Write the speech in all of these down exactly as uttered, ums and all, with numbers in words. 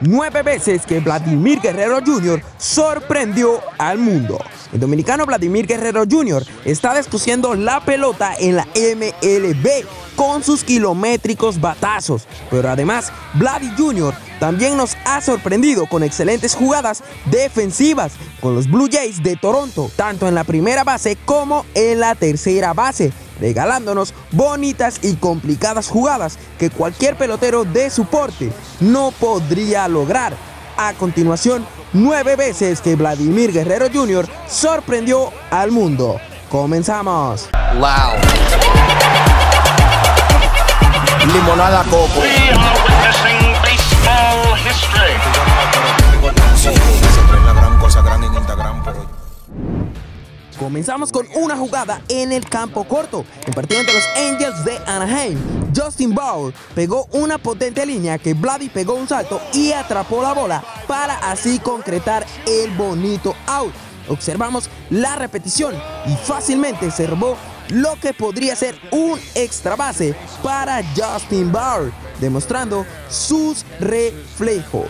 nueve veces que Vladimir Guerrero junior sorprendió al mundo. El dominicano Vladimir Guerrero junior está descosiendo la pelota en la M L B con sus kilométricos batazos, pero además Vladi junior también nos ha sorprendido con excelentes jugadas defensivas con los Blue Jays de Toronto, tanto en la primera base como en la tercera base, regalándonos bonitas y complicadas jugadas que cualquier pelotero de su porte no podría lograr. A continuación, nueve veces que Vladimir Guerrero junior sorprendió al mundo. Comenzamos. Wow. Limonada coco. Comenzamos con una jugada en el campo corto. En partido entre los Angels de Anaheim, Justin Bauer pegó una potente línea que Vladdy pegó un salto y atrapó la bola para así concretar el bonito out. Observamos la repetición y fácilmente se robó lo que podría ser un extra base para Justin Bauer, demostrando sus reflejos.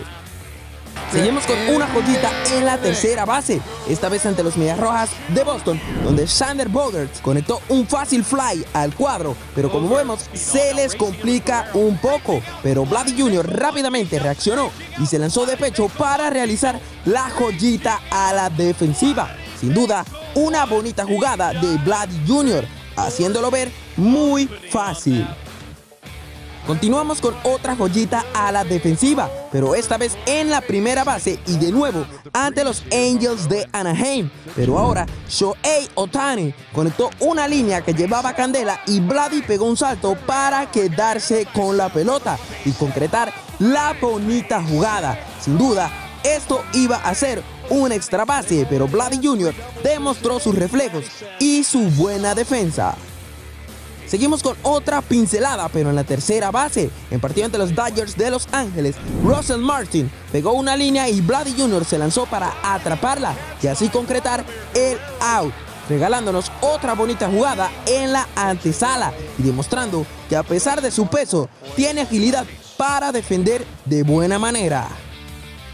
Seguimos con una joyita en la tercera base, esta vez ante los Medias Rojas de Boston, donde Xander Bogaerts conectó un fácil fly al cuadro, pero como vemos se les complica un poco, pero Vladdy junior rápidamente reaccionó y se lanzó de pecho para realizar la joyita a la defensiva. Sin duda, una bonita jugada de Vladdy junior, haciéndolo ver muy fácil. Continuamos con otra joyita a la defensiva, pero esta vez en la primera base y de nuevo ante los Angels de Anaheim. Pero ahora Shohei Otani conectó una línea que llevaba candela y Vladdy pegó un salto para quedarse con la pelota y concretar la bonita jugada. Sin duda, esto iba a ser un extra base, pero Vladdy junior demostró sus reflejos y su buena defensa. Seguimos con otra pincelada, pero en la tercera base. En partido entre los Dodgers de Los Ángeles, Russell Martin pegó una línea y Vladdy junior se lanzó para atraparla y así concretar el out, regalándonos otra bonita jugada en la antesala y demostrando que a pesar de su peso, tiene agilidad para defender de buena manera.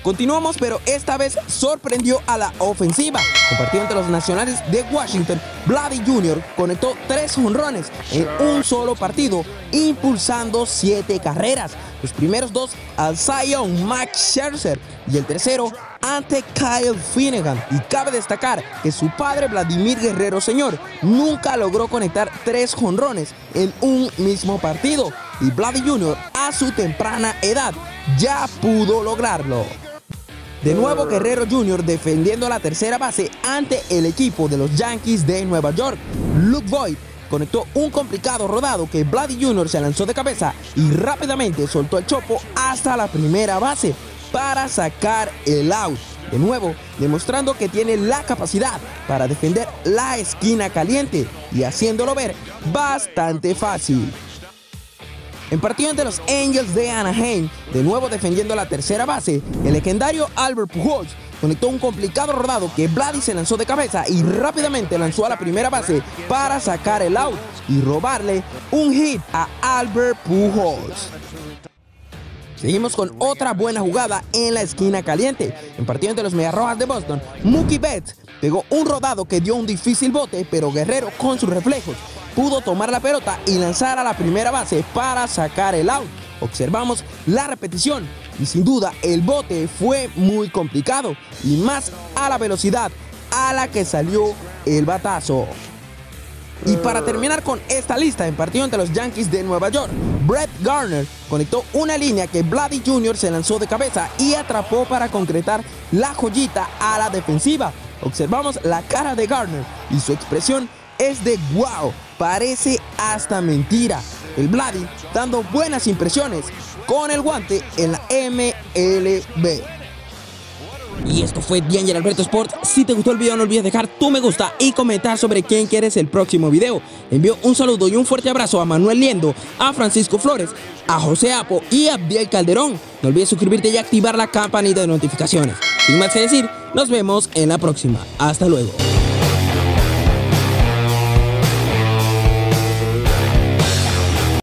Continuamos, pero esta vez sorprendió a la ofensiva. En partido entre los Nacionales de Washington, Vladdy junior conectó tres jonrones en un solo partido, impulsando siete carreras. Los primeros dos al Cy Young Max Scherzer y el tercero ante Kyle Finnegan. Y cabe destacar que su padre Vladimir Guerrero Señor nunca logró conectar tres jonrones en un mismo partido. Y Vladdy junior a su temprana edad ya pudo lograrlo. De nuevo Guerrero junior defendiendo la tercera base ante el equipo de los Yankees de Nueva York. Luke Voit conectó un complicado rodado que Vladdy junior se lanzó de cabeza y rápidamente soltó el chopo hasta la primera base para sacar el out. De nuevo, demostrando que tiene la capacidad para defender la esquina caliente y haciéndolo ver bastante fácil. En partido ante los Angels de Anaheim, de nuevo defendiendo la tercera base, el legendario Albert Pujols conectó un complicado rodado que Vladdy se lanzó de cabeza y rápidamente lanzó a la primera base para sacar el out y robarle un hit a Albert Pujols. Seguimos con otra buena jugada en la esquina caliente. En partido entre los Medias Rojas de Boston, Mookie Betts pegó un rodado que dio un difícil bote, pero Guerrero con sus reflejos pudo tomar la pelota y lanzar a la primera base para sacar el out. Observamos la repetición y sin duda el bote fue muy complicado y más a la velocidad a la que salió el batazo. Y para terminar con esta lista, en partido entre los Yankees de Nueva York, Brett Gardner conectó una línea que Vladdy junior se lanzó de cabeza y atrapó para concretar la joyita a la defensiva. Observamos la cara de Gardner y su expresión es de wow, parece hasta mentira. El Vladdy dando buenas impresiones con el guante en la M L B. Y esto fue Dianyer Alberto Sport. Si te gustó el video no olvides dejar tu me gusta y comentar sobre quién quieres el próximo video. Envío un saludo y un fuerte abrazo a Manuel Liendo, a Francisco Flores, a José Apo y a Abdiel Calderón. No olvides suscribirte y activar la campanita de notificaciones. Sin más que decir, nos vemos en la próxima. Hasta luego.